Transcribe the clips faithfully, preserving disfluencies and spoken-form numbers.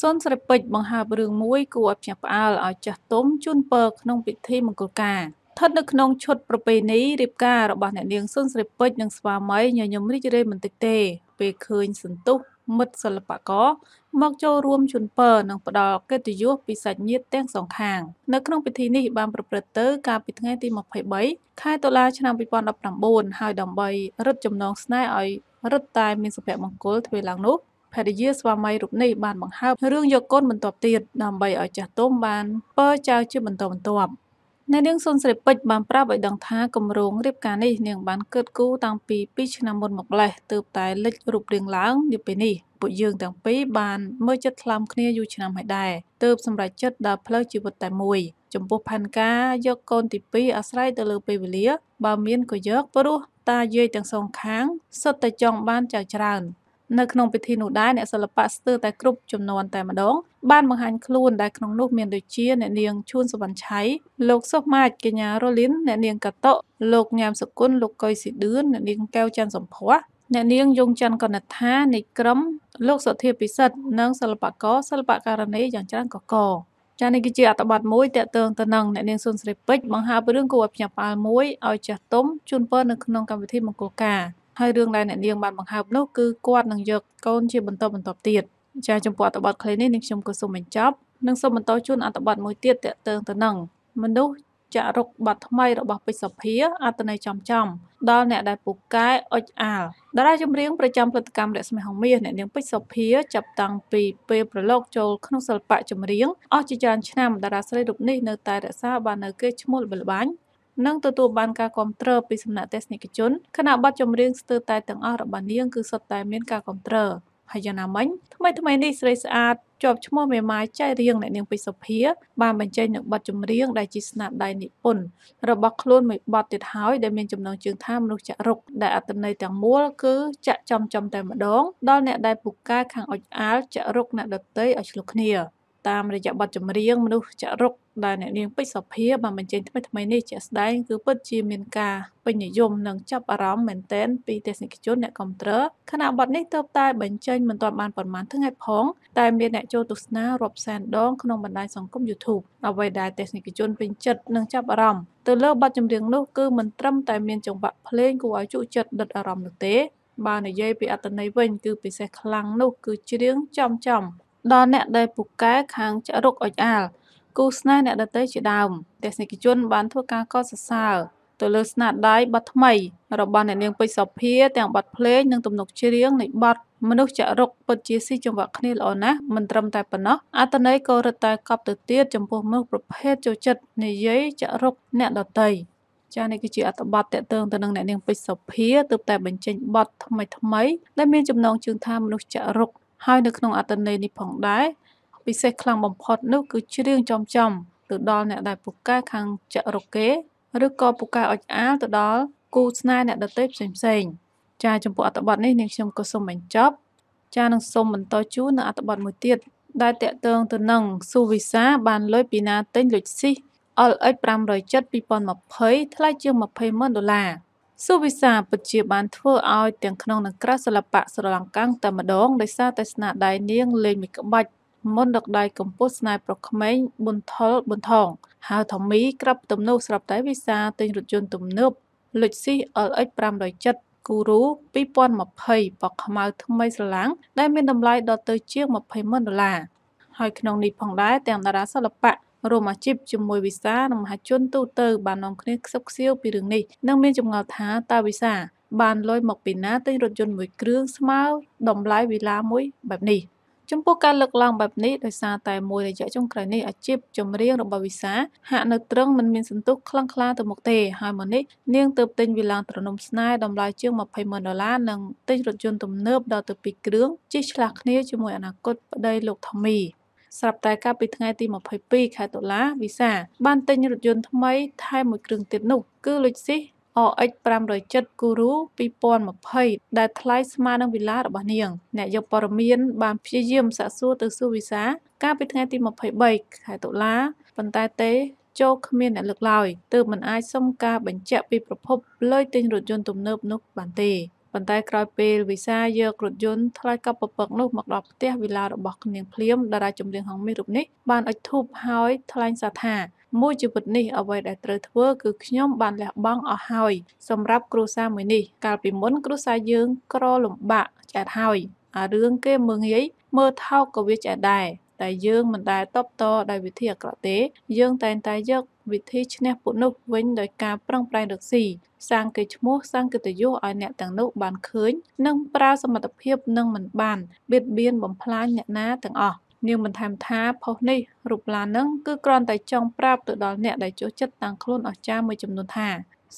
ส้นสระเปิดบางหาบรืงมุ้ยกวบจับเอาเอาจับต้มจุนเปิกนงปิดที่มังกรกาทัดนึกนงชดประเพณีริบการะบาดเนี่ยเลี้ยงส้นสระเปิดยังสวามัยยังยมริจเรมันติเตไปเคยสันตุมัดสลับปะก็มักโจรวมชุนเปิดนางประดอกเกตุยุปิสัญญ์แตงสองขางนักนงปิดที่นี่บางประเพณีเตอการปิดง่ายตีหมอกไผ่ใบค่ายตัวลาชนะปิดปอนดับหนังโบนหายดำใบรัดจำนองสไนไอรัดตายมีสเปรมังกรทเวลังนุกแพทย์เยสวามัยรูปในบานบางห้าเรื่องยกก้นบรรทบตีดนำใบเอาจากต้มบานเปิดเจ้าชื่อบรรทบบรรทบในเรื่องส่วนเสพปิดบานปราบใบดังท้ากำรงเรียบการในเนียงบานเกิดกู้ต่างปีปีชนะบนหมกไหลเติบตายเล็กรูปเรียงล้างเดียบไปนี่ปุยยืงต่างปีบานเมื่อจัดคลำเคลียอยู่ชนะหายได้เติบสำหรับจัดดาเพลจิวแต่มวยจมพพันกายกก้นติปีอาศัยเตลือไปเวลีบาเมียนก็ยกปรุตาเยยต่างสองครั้งสดแต่จองบานจากจานนักนงไปทีหนูได้เนี่ยสลับปัสเตอร์แต่กรุบจำนวนแต่มาดองบ้านบางหันคลูนได้ขนมลูกเมียนโดยเชี่ยเนี่ยเนียงชุนสวรรค์ใช้โลกซอกมาดกิญญาโรลินเนี่ยเนียงกระโตโลกงามสกุลโลกกอยสีดื้นเนี่ยเนียงแก้วจันสมพวะเนี่ยเนียงยงจันกนัดท้าในกรัมโลกสเทียปิสัตนางสลับปะก็สลับปะการณีอย่างจันก่อก่อจานในกิจอัตบัดมวยแต่เติงตะนังเนี่ยเนียงส่วนเสพปิดบางหาไปเรื่องกวบหยาบปานมวยเอาจัดต้มชุนเปิ้ลในขนมกรรมวิธีมังกรกาให้เรื่องรายเนี่ยเรียงบานบางหาบโลกคือกวาดหนังเยอะก้นเชี่ยบรรทบบรรทบเตียดชายจมปวดตะบัดใครนี่หนึ่งชมก็สมเป็นจับหนึ่งสมบรรทบชุนอัตบัดมวยเตียดแต่เติงตะนังมันดูจะรกบัดทำไมระบัดไปสับเพียอัตนายจำจำดาวเนี่ยได้ปลุกกายอดอาลดาราจมเรียงประจำพฤติกรรมและสมัยของเมียเนี่ยเรียงไปสับเพียจับตังปีเปรย์ประโลกโจลขนมสลับปะจมเรียงอจิจานชนะดาราสลัยดุบนี่เนื้อตายแต่ซาบานเนื้อเกยชมุลเบลบันนั่งตัวตัวบ้านการคอมเตอร์ปีสำนักเทคนิคจนขณะบัดจมเรียงสเตอร์ตายต่างอาระบานเรียงคือสไตล์เมียนการคอมเตอร์พยานามันทำไมทำไมนี่สเตสอาดจอบชั่วโมงเมย์ใจเรียงเนี่ยเนียงไปสเพียบ้านบรรจัยหนึ่งบัดจมเรียงได้จิตสนาได้นิพนธ์ระบัดคลุ้นไม่บัดติดหายได้เมียนจำนวนจึงท่ามนุษย์จะรกได้อัตนายต่างมัวคือจะจำจำแต่มาดองด้านเนี่ยได้ปลุกกายขังอดอาจะรกเนี่ยดับเตยอชลุกเนียตามระยะบัดจมเรียงมนุษย์จะรกได้เนี่ยเนียงไปสเพียบ้านบรรจัยทำไมทำไมนี่จะได้คือเปิดจีเมียนกาเป็นนิยมหนังจับอารมณ์เหมือนเต้นปีเทคนิคจนเนี่ยคอมเตอร์ขณะบัดนี้เติบใต้บัญชีเหมือนตอนบานประมาณทั้งไงพ้องแต่เมียนเนี่ยโจตุสนารบแซนดองขนมบันไดสองก้มยูทูบเอาไว้ได้เทคนิคจนเป็นจัดหนังจับอารมณ์ตัวเลือกบัดจำเรียงนู้คือเหมือนตรมแต่เมียนจงบะเพลงกูเอาจุจัดดัดอารมณ์หนึ่งเตะบานในเย่ปีอัตนายเว้นคือปีเสกลังนู้คือเชียงจำจำดอนเนี่ยได้ปลุกแก้ขังจะรกอดอากูสนายเนี่ยดัดเตยจีดำเทคนิคจนบานทั่วการก็สะสาวตัวเลือกสนัดได้บัดทำไมเราบ้านเนี่ยเลี้ยงไปสอบเพี้ยแต่งบัดเพลงยังตำหนกเชียงในบัดมนุษย์จะรกปฏิเสธจังหวะนี้แล้วนะมันตรำแต่ปนเนาะอัตนายก็ระตายกับตัวเตี้ยจำพวกมนุษย์ประเภทโจจัดในยัยจะรกเนี่ยดอเตยจานในกิจอัตบัดแต่เติมตัวนึงเนี่ยเลี้ยงไปสอบเพี้ยเติมแต่บัญชีบัดทำไมทำไมและมีจำนวนจึงทำมนุษย์จะรกให้นึกนองอัตนายในผ่องได้ปิเสกคลังบ่มพอดนึกคือเชียงจอมจำตัวดอนเนี่ยได้ปลุกกายขังจะรกเกหรือกอบปุกาอดอาตัวดอลกูสไนเนี่ยดัดเต็มเซ็งๆจาจมปวดตะบัดนี่ยังชมก็สมบัญจับจานังสมบัญต่อชู้น่ะตะบัดมวยเตี้ยได้แตะเติงตัวนังสูวิสาบานลอยปีนาเต้นหลุดซี่ออลเอ็ดปรามรอยจัดปีปอนมาเผยทลายเจียงมาเผยเมื่อดอลลาร์สูวิสาปัจจุบันทั่วเอาเตียงขนมนังกระสลับปะสลังกังแต่มาดองได้ซาแต่สนาได้เนียงเลยมีกระบัดมดดอกได้กำปั้นนายปลอกไม้บนทอลบนทองหาทอมมีกรับตุ่มนูสลับไตวิซาตินรุดจนตุ่มนูบหลุดซี่อลเอ็ดปรามดอยจัดกูรู้ปีปอนมาเผยปลอกขมาทำไมสลังได้เมียนดำลายดอเตอร์เชียงมาเผยเมื่อดอลลาร์หอยขนมนี้ผ่องได้แต่งดาราสลับปะรวมอาชีพจมวยวิซานำหาจนตู้เตอร์บานน้องคณิกซักเซียวปีเรื่องนี้นั่งเมียนจมเงาท้าตาวิซาบานลอยหมอกปีน้าตินรุดจนมวยเครื่องสมาร์ดดำลายเวลามวยแบบนี้จมพวกการเลือกลางแบบนี้โดยซาแต่มวยในใจจงไกรนี่อาชีพจมเรียงระบวิสาหะในตรงมันมีสันตุคลั่งคลาตัวมกเตะหายมันนี่เนียงเติบเต็มวิลางตรนมสไนดำลายเชื่อมมาไพเมนดอลลาร์นังเต้นรถยนต์ตุ่มเนิบดาวตัวปีเกลื้องจิฉลักนี้จมวยอนาคตได้โลกทำมีสำหรับแต่การปิดไงตีมาไพปีขายตัวละวิสาบ้านเต้นรถยนต์ทำไมไทยมวยเกลื้องติดนุกกู้เลยสิออเอ็กปรามโดยจัดกูรู้ปีปอนมาเผยได้ทลายสมาดังวิลาระบาเนียงเนี่ยยกปรมีนบานพิจิมสะสู้ตัวสู้วิสาก้าไปทางที่มาเผยใบขายตัวล้าปันตาเตะโจขมิ้นเนี่ยเลือกลอยเติมมันไอส้มกาบัญเจปีประพบเลยติงรถยนต์ตุ่มเนิบนุกบันเต บรรดากราเปลวิซาเยอะกรุดยนทลายกับปะปกนุกหมักดอกเตี้ยเวลาดอกบักเนียงเพลี้ยมดาราจมเรียงของไม่รูปนี้บานอัดทูบหอยทลายสะท่ามูจิบุตนี่เอาไว้ได้เตอร์เวอร์คือขย่มบานแหลกบ้องเอาหอยสำหรับครูซาเหมือนนี่การปีม้วนครูซาเยืองกรอหลุมบะจัดหอยอาเรื่องเก้เมืองยัยเมื่อเท่ากับวิจัยได้แต่เยืองมันได้ตบโตได้วิธีกระเตยเยืองแต่แต่เยอะวิธีชนะปุ่นนุกเว้นโดยการปรังปรายดอกสีสร้างเกจมุกสร้างกิตยุอันเนี่ยต่างนุกบานเขินนึ่งปลาสมรรถเพียบนึ่งมันบานเบียดเบียนบ่มพลานเนี่ยนะต่างออกนี่มันทำท้าพอนี่รูปลานึ่งก็กรอนแต่จองปราบตัวดอนเนี่ยได้โจจัดต่างคลุ่นออกจ้ามือจำนวนท่า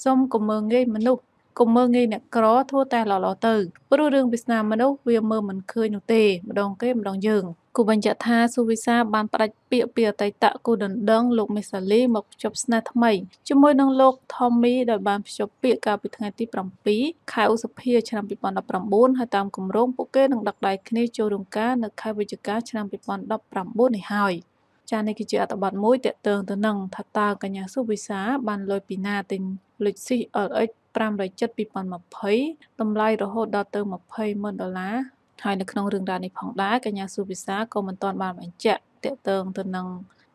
ส้มกุมเมืองเงยมนุกกุมเมืองเงยเนี่ยกรอทั่วแต่หล่อหล่อตื่นประดูเรื่องพิศนามนุกเวียมือมันเขินอยู่เตะมาดองเกมมาดองยืงกูบัญญัติธาสุวิสาบานประเปียเปียไตตะกูดันดังลูกเมสลีมาจบสนาทำไมช่วยน้องลูกทอมมี่โดยบานจบเปียกาปิดงานที่ปรำปีขายอุสเพียชนะปิปอนดับปรำบุญให้ตามกลุ่มร้องปุกเก้ดังดักไดคณิจโดงการนักขายวิจการชนะปิปอนดับปรำบุญในหอยจานในกิจอัตบัตมวยเตะเติงตัวนังทัตตากัญญาสุวิสาบานลอยปีนาตินลุยซีเอเอปรำลอยจัดปิปอนมาเพย์ตำไลรอโหดดอเติงมาเพย์เมื่อดอลาหายในขนมเรื่องราวในผ่องได้กันยาสูบิซาก็มันตอนบานมันจะเตะเติงตัวนัง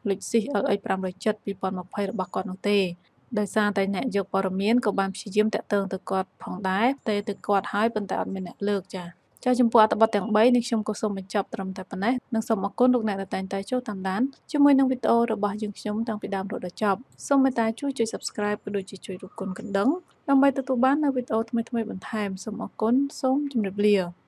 ลุยซีเออไอปรามลอยจัดปีปอนมาเพย์บักกอนเตะโดยซาแต่เนี่ยยกปรมีนกับบามชิจิมเตะเติงตะกอดผ่องได้เตะตะกอดหายเป็นแต่อันเป็นเนี่ยเลิกจ้ะเจ้าจมปัวตะบัดแต่งใบนิชมก็สมบัติจับตรมแต่ปนเนี่ยนังสมอก้นลูกเนี่ยแต่ใจเจ้าตามด้านช่วยนังวิดโอระบายยังชมตังปีดามโดดจับสมตาช่วยช่วย subscribe ก็โดยช่วยรูปกลกันดังนำใบตะตุบ้านในวิดโอทำไมทำไมบันทายสมอก้นส้มจมเรียบ